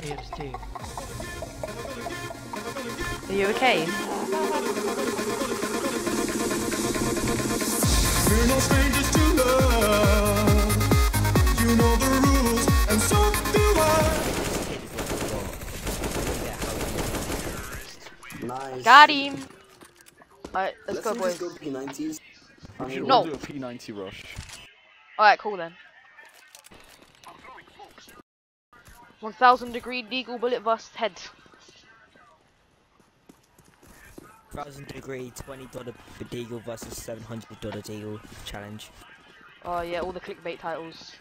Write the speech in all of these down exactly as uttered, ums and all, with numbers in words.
videos too. Are you okay? We're no strangers to love. You know the rules, and so do I. Nice. Got him. Alright, let's, let's go, boys. Go P nineties. We should all do a P ninety rush. Alright, cool then. one thousand degree deagle bullet bust head. one thousand degree twenty dollar for deagle versus seven hundred dollar deagle challenge. Oh yeah, all the clickbait titles.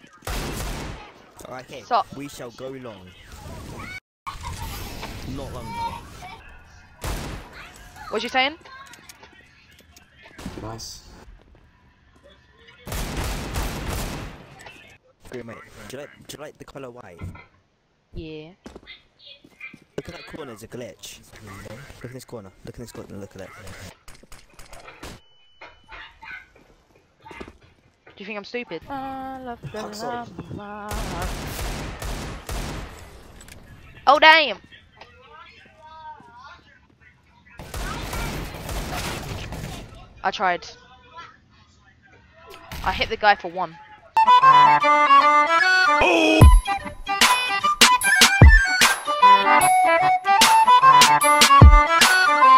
Alright, okay, so we shall go long. Not long though. What you saying? Nice. Great, mate. Do you like, do you like the colour white? Yeah. Look at that corner, it's a glitch. Look at this corner, look at this corner, look at that. Do you think I'm stupid? I love the oh, oh damn! I tried. I hit the guy for one. Oh. Thank you.